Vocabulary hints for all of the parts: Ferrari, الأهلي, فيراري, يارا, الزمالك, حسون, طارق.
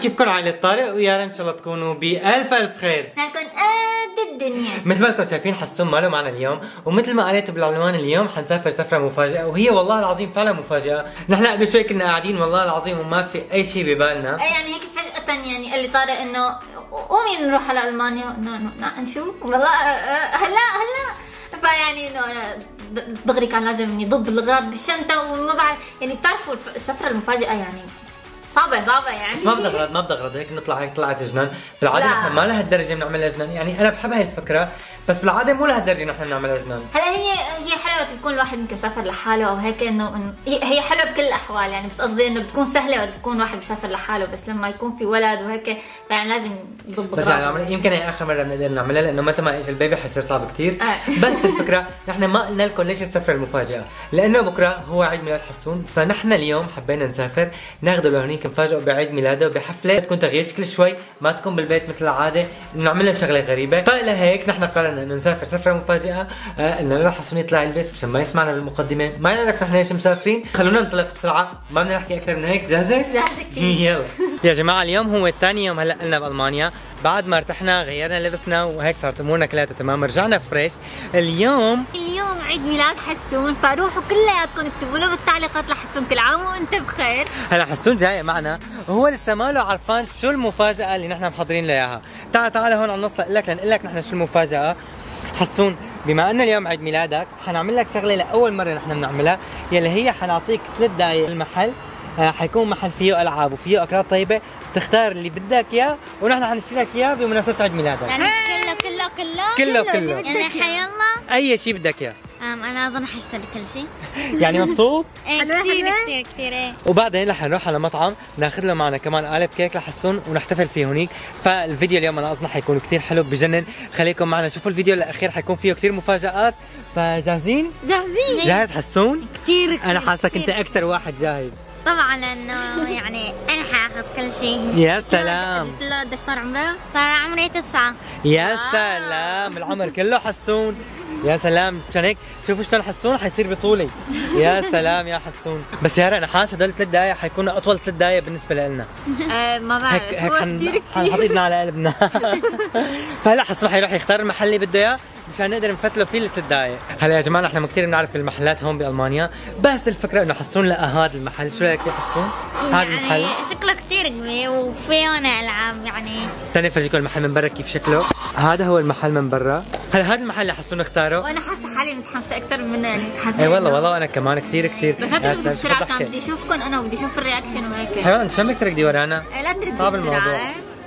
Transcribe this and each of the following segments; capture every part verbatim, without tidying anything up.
كيفكم عائلة طارق ويا رب ان شاء الله تكونوا بألف ألف خير. سنكون قد الدنيا. مثل ما انتم شايفين حسون ما له معنا اليوم، ومثل ما قريتوا بالعنوان اليوم حنسافر سفرة مفاجأة، وهي والله العظيم فعلا مفاجأة. نحن قبل شوي كنا قاعدين والله العظيم وما في أي شيء ببالنا. يعني هيك فجأة يعني قال لي طارق إنه قومي نروح على ألمانيا، نشوف والله هلا هلا فيعني إنه دغري كان لازم إني ضب الأغراض بالشنطة وما بعرف، يعني بتعرفوا السفرة المفاجأة يعني صعبة صعبة يعني ما بتغرد ما بتغرد هيك نطلع هيك طلعت جنان، بالعاده نحن ما لهالدرجة بنعملها جنان، يعني أنا بحب هاي الفكرة بس بالعاده مو لهالدرجة نحن بنعملها جنان. هلا هي هي حلوة بتكون الواحد يمكن مسافر لحاله أو هيك إنه هي حلوة بكل الأحوال يعني، بس قصدي إنه بتكون سهلة وقت بتكون واحد مسافر لحاله، بس لما يكون في ولد وهيك يعني لازم تضبط. بس يعني يمكن هي آخر مرة بنقدر نعملها لأنه متى ما إجى البيبي حيصير صعب كثير. بس الفكرة نحن ما قلنا لكم ليش السفرة المفاجأة، لأنه بكرة هو عيد ميلاد حسون، فنحن اليوم حبينا نسافر ناخذه لهنيك نفاجئه بعيد ميلاده وبحفله تكون تغيير شكل شوي، ما تكون بالبيت مثل العاده، نعملها شغله غريبه، فلهيك نحن قررنا انه نسافر سفره مفاجئه، آه انه نروح حسون يطلع البيت مشان ما يسمعنا بالمقدمه، ما نعرف نحن ليش مسافرين، خلونا ننطلق بسرعه، ما بدنا نحكي اكثر من هيك، جاهزه؟ جاهزه كثير يلا يا جماعه اليوم هو الثاني يوم هلا لنا بالمانيا، بعد ما ارتحنا غيرنا لبسنا وهيك صارت امورنا كلياتها تمام، رجعنا فريش، اليوم اليوم عيد ميلاد حسون، فروحوا كلياتكم اكتبوا له بالتعليقات لحسون كل عام وانت بخير. هلا حسون جاي معنا وهو لسه ما له عرفان شو المفاجأة اللي نحن محضرين له اياها، تعال تعال هون على النص لنقول لك لنقول لك نحن شو المفاجأة. حسون بما أن اليوم عيد ميلادك حنعمل لك شغلة لأول مرة نحن بنعملها، يلي هي حنعطيك ثلاث دقايق المحل، حيكون محل فيه العاب وفيه اكلات طيبه، تختار اللي بدك اياه ونحن حنشتري لك اياه بمناسبه عيد ميلادك. يعني كله كله كله كله كله يعني حيلا اي شيء بدك اياه. انا اظن حاشتري كل شيء. يعني مبسوط؟ ايه كثير كثير كثير ايه. وبعدين رح نروح على مطعم ناخذ له معنا كمان قالب كيك لحسون ونحتفل فيه هونيك، فالفيديو اليوم انا اظن حيكون كثير حلو بجنن، خليكم معنا شوفوا الفيديو للاخير حيكون فيه كثير مفاجآت، فجاهزين؟ جاهزين. جاهز حسون؟ كثير كثير انا حاسك انت اكثر واحد جاهز. طبعا لانه يعني انا حاخذ كل شيء. يا سلام قد صار عمرك؟ صار عمري تسعة. يا سلام العمر كله حسون. يا سلام مشان هيك شوفوا شلون حسون حيصير بطولي. يا سلام يا حسون. بس يا رأي انا حاسه هدول ثلاث دقائق حيكونوا اطول ثلاث دقائق بالنسبه لنا. أه ما بعرف هيك هيك حن... حنحط ايدنا على قلبنا. فهلا حسون حيروح يختار المحل اللي بده اياه مشان نقدر نفتله فيه لثلاث دقائق. هلا يا جماعه نحن كثير بنعرف المحلات هون بالمانيا، بس الفكره انه حسون لقى هذا المحل، شو رايك يا حسون؟ هذا يعني المحل شكله كثير قوي وفيه العاب يعني. استني افرجيكم المحل من برا كيف شكله، هذا هو المحل من برا. هلا هذا المحل اللي حسون اختاره وانا حاسه حالي متحمسه اكثر من حاسه. اي والله والله انا كمان كثير كثير بس انا بسرعه كان بدي اشوفكم انا وبدي اشوف الرياكشن وهيك. ايوه مشان بدك تركضي ورانا؟ لا تركضي صعب الموضوع.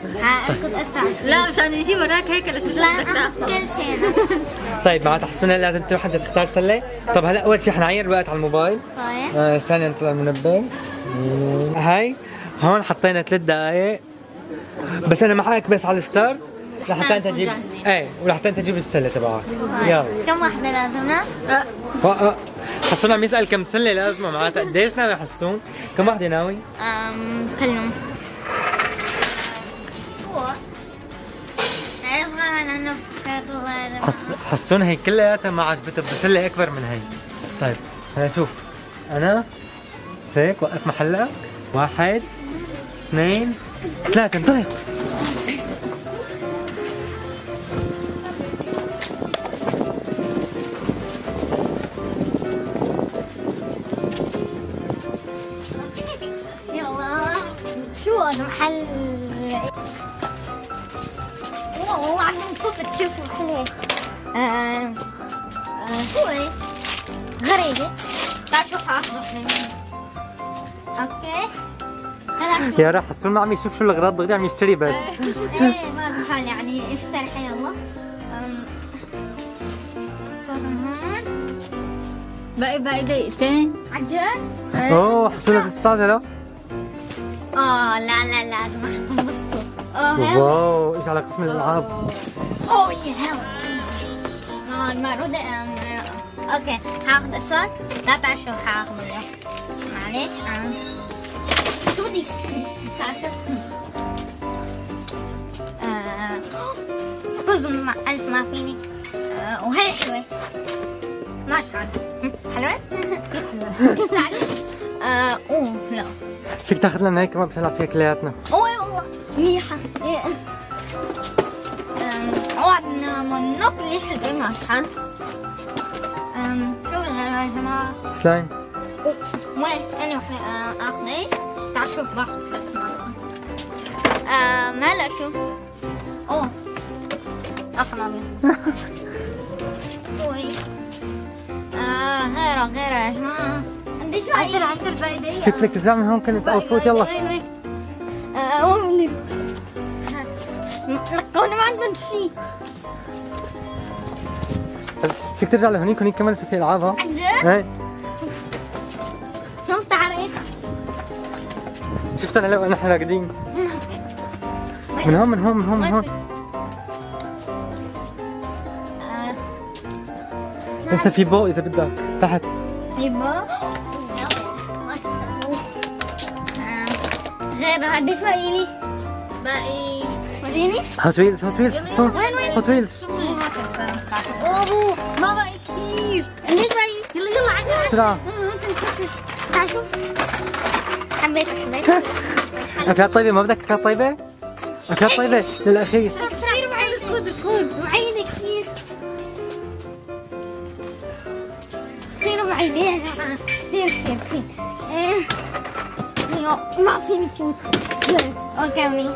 كنت اسرع لا مشان يجي وراك هيك لشو بدك كل شيء. طيب معناتها حسون لازم تروح انت تختار سله. طب هلا اول شيء حنعين الوقت على الموبايل. طيب آه ثانيه نطلع المنبه. هاي هون حطينا ثلاث دقائق بس انا معك بس على الستارت لحتى انت تجيب ايه ولحتى انت تجيب السله تبعك. يلا كم واحده لازمنا؟ اه حسون عم يسال كم سله لازمه معناتها قديش ناوي حسون؟ كم واحده ناوي؟ امم كلهم حسون هي كلياتها ما عجبتها بسله اكبر من هي. طيب هلا شوف انا هيك وقف محلك واحد اثنين ثلاثه انطلق. محل والله عم نشوف تشوفوا محل ايه هو غريبة تعرفوا حاخذوا اوكي. هلا يا رح حسون ما عم يشوف شو الاغراض دغري عم يشتري بس. ايه ما بحال يعني اشتري حيالله. هون باقي باقي دقيقتين عجل. اوه حسون لازم تستعجلوا. اه لا لا لا انبسطوا. اه واو ايش على قسم الالعاب. اوه يا هوا المعروضه. اوكي حاخذ اسود لا بعرف شو حاخذ معلش. اه شو بدك اه بظن ما ألف ما فيني. اه وهي حلوه ماشي حلوه حلوه كيف تعرف. اه اوه لا فيك تاخذ لنا هيك ما بنلعب فيها كلياتنا. اوه ريحة ايه؟ اوعدنا ما ناكلش الايه مع الحل. شكرا يا جماعة. سلايم. وين ثاني وحدة اخذ ايه؟ تعال شوف باخذ بس ما لا شوف. اوه اقنع بيه. وي. غيره غيره يا جماعة. عنديش عسل عسل بايدية. شكلك رجع من هون كنت اوفوت يلا. نقونا ما عندهم شيء. فيك ترجع لهونيك، هونيك كمان لسه في العاب. ها عجل؟ ايه شو بتعرف؟ شفتنا هلا ونحن راقدين. من هون من هون من هون من هون. لسه في بو إذا بدك تحت. في بو؟ ما شفت بو. غير قديش باقي لي؟ باقي وريني؟ هوت ويلز هوت ويلز حسون هوت ويلز. اوه ما بقى كتير. قديش باقي؟ يلا يلا عشرة. بسرعة. تعال شوف. حبيت حبيت. أكلات طيبة ما بدك أكلات طيبة؟ أكلات طيبة للأخير. كثير معي ركود ركود وعيني كثير. كثير معي ليه يا جماعة؟ كثير كثير كثير. ما فيني فوت. جود أوكي مني.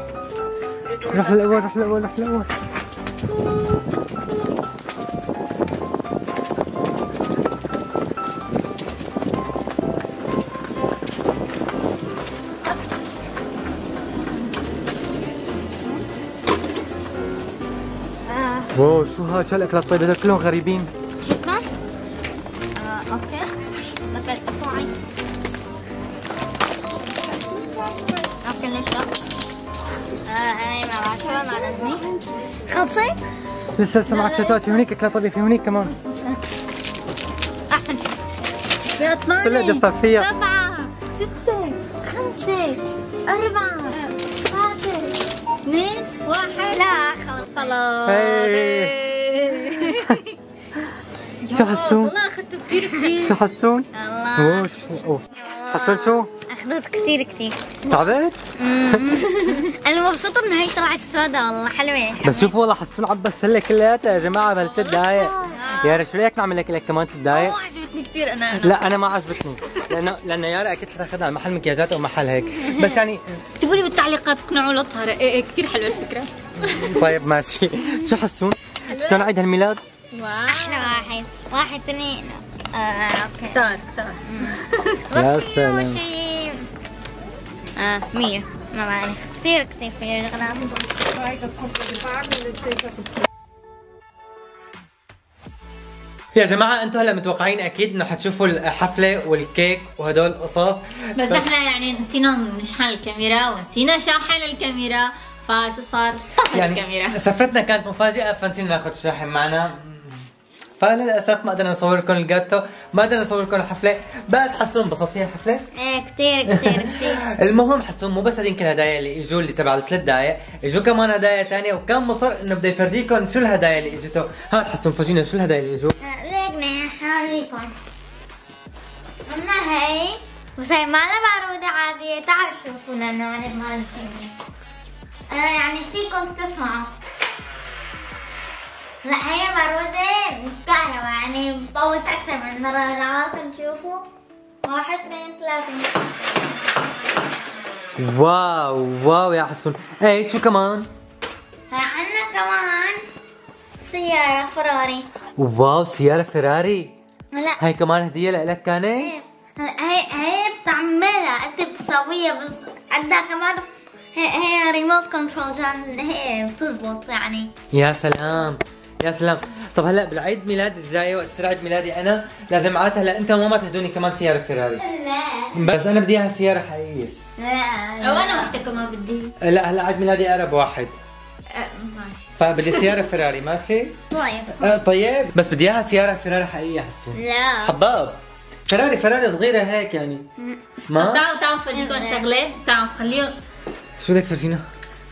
روح للأول روح للأول روح للأول. واو شو هاد؟ شو هالأكلات الطيبة؟ كلهم غريبين. شكرا. آه أوكي. لك العفو علي. أوكي ليش لا؟ آه أنا مع شباب مع نزمي. خلصت؟ لسه لسه معك شتات. في هونيك أكلات طيبة، في هونيك كمان. أحد. يا ثمانية. سبعة. ستة. خمسة. أربعة. ثلاثة. اثنين. واحد. لا خلص خلص. شو حسون؟ والله أخذته كثير كثير. شو حسون؟ الله. أوه شو حسون شو؟ أخذت كثير كثير. تعبت؟ أنا مبسوطة إن هي طلعت سوداء والله حلوة. بس شوفوا والله حسون عبى السلة كلياتها يا جماعة بهال ثلاث دقايق. يارا شو رأيك نعمل لك لك كمان ثلاث دقايق؟ ما عجبتني كثير أنا, أنا. لا أنا ما عجبتني لأنه لأنه يارا أكيد حتاخذها على محل مكياجات أو محل هيك، بس يعني اكتبوا لي بالتعليقات اقنعوا لطهر إيه كثير حلوة الفكرة. طيب ماشي. شو حسون؟ شلون عيد هالميلاد؟ أحلى واحد، واحد اثنين آه أوكي. طارق طارق. يا سلام. آه مية ما بعرف كثير كثير في غنام. يا جماعة انتم هلا متوقعين اكيد انه حتشوفوا الحفلة والكيك وهدول القصص، بس احنا يعني نسينا نشحن الكاميرا ونسينا شاحن الكاميرا، فشو صار؟ طفت يعني الكاميرا. سفرتنا كانت مفاجئة فنسينا ناخذ الشاحن معنا، فللاسف ما قدرنا نصور لكم الجاتو، ما قدرنا نصور لكم الحفله، بس حسون انبسط فيها الحفله؟ ايه كثير كثير كثير. المهم حسون مو بس هذيك الهدايا اللي اجوا اللي تبع الثلاث دقائق، اجوا كمان هدايا ثانيه وكان مصر انه بده يفرجيكم شو الهدايا اللي اجتوا، هات حسون فرجينا شو الهدايا اللي اجوا. ليكنا حوريكم. عملنا هي بس هي ما لها باروده عاديه، تعالوا شوفوا لانه انا ما انا يعني فيكم تسمعوا. لا هي باروده بالكهرباء يعني بتطوس اكثر من مره، لعلكم تشوفوا واحد اثنين ثلاثه. واو واو يا حسون. ايه شو كمان؟ عندنا كمان سياره فراري. واو سياره فراري. لا هي كمان هديه لك كانت؟ ايه هي هي بتعملها انت بتسويها بس عندها كمان هي هي ريموت كنترول جان هي بتزبط يعني. يا سلام يا سلام. طب هلا بالعيد ميلاد الجاي وقت يصير عيد ميلادي انا لازم عاد هلا انت وماما تهدوني كمان سياره فيراري. لا بس انا بدي اياها سياره حقيقيه. لا لا وانا وقتها كمان بدي. لا هلا عيد ميلادي اقرب واحد. أه ماشي. فبدي سياره فيراري ماشي؟ طيب أه طيب بس بدي اياها سياره فيراري حقيقيه حسون. لا حباب فيراري فيراري صغيره هيك يعني. ما تعالوا تعالوا فرجيكم شغله، تعالوا خليهم. شو بدك تفرجينا؟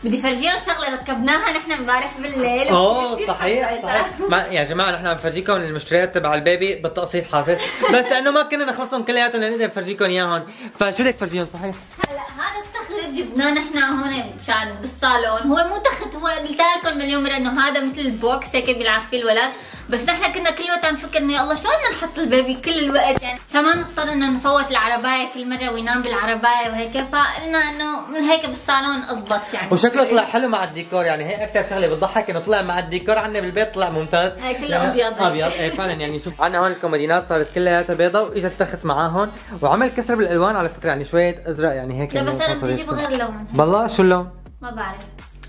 بدي فرجيكم شغله ركبناها نحن امبارح بالليل. اوه صحيح صحيح. يا جماعه نحن عم نفرجيكم المشتريات تبع البيبي بالتقسيط حاصل، بس لانه ما كنا نخلصهم كلياتهم لنقدر نفرجيكم اياهم، فشو بدك تفرجيهم صحيح؟ هلا هذا التخليط جبناه نحن هون مشان بالصالون، هو مو تخت، هو قلت لكم مليون مره انه هذا مثل البوكس هيك بيلعب فيه الولد، بس نحن كنا كل وقت عم نفكر انه يا الله شلون بدنا نحط البيبي كل الوقت، يعني مشان ما نضطر انه نفوت العربايه كل مره وينام بالعربايه وهيك، فقلنا انه من هيك بالصالون اضبط يعني. وشكله طلع حلو مع الديكور، يعني هي اكثر شغله بتضحك انه طلع مع الديكور عندنا بالبيت طلع ممتاز. اي كله ابيض ابيض، اي فعلا يعني شوف عندنا هون الكومودينات صارت كلياتها بيضة واجت تخت معاهم، وعمل كسر بالالوان على فكره، يعني شويه ازرق يعني هيك. لا بس انا بدي اجيب غير لون. والله شو اللون؟ ما بعرف.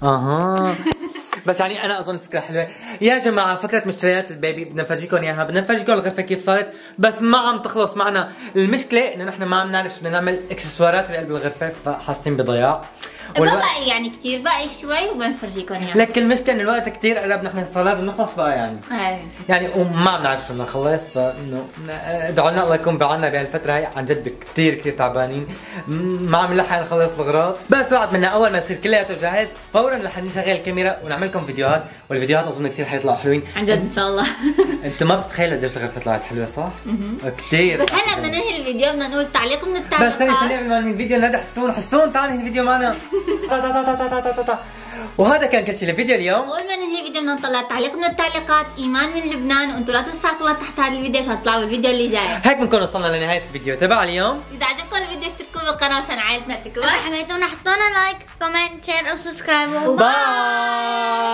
اها بس يعني انا اظن فكره حلوه يا جماعه، فكره مشتريات البيبي بدنا نفرجيكم اياها، بدنا نفرجيكم الغرفه كيف صارت، بس ما عم تخلص معنا. المشكله انه نحن ما عم نعرف شو بدنا نعمل اكسسوارات بقلب الغرفه، فحاسين بضياع. باقي يعني كثير، باقي شوي وبنفرجيكم اياها، لكن المشكله انه الوقت كثير قرب، نحن صار لازم نخلص بقى يعني. أي. يعني وما بنعرف شو بدنا نخلص، فانه ادعوا لنا الله يكون بعنا بهالفتره هي، عن جد كثير كثير تعبانين، ما عم نلحق نخلص الاغراض، بس بعد منا اول ما يصير كلياته جاهز فورا رح نشغل الكاميرا ونعمل لكم فيديوهات، والفيديوهات اظن كثير حيطلعوا حلوين عن جد ان شاء الله. انتم ما بتتخيلوا قديش الغرفه طلعت حلوه صح؟ كثير. بس هلا بدنا ننهي الفيديو، بدنا نقول تعليق من التعليقات. بس خلينا نسلم عن الفيديو، نادي حسون، حسون تعال ننهي الفيديو معنا. وهذا كان كل شيء لفيديو اليوم. قبل ما ننهي الفيديو بدنا نطلع تعليق من التعليقات. ايمان من لبنان، وانتم لا تنسوا تعليقوا تحت هذا الفيديو عشان تطلعوا بالفيديو اللي جاي. هيك بنكون وصلنا لنهايه الفيديو تبع اليوم. اذا عجبكم الفيديو اشتركوا بالقناه عشان عائلتنا تكبر. اذا حبيتونا حطونا لايك، كومنت، شير وسبسكرايب. باي.